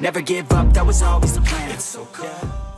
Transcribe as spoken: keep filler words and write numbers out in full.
Never give up, that was always the plan. It's so cold.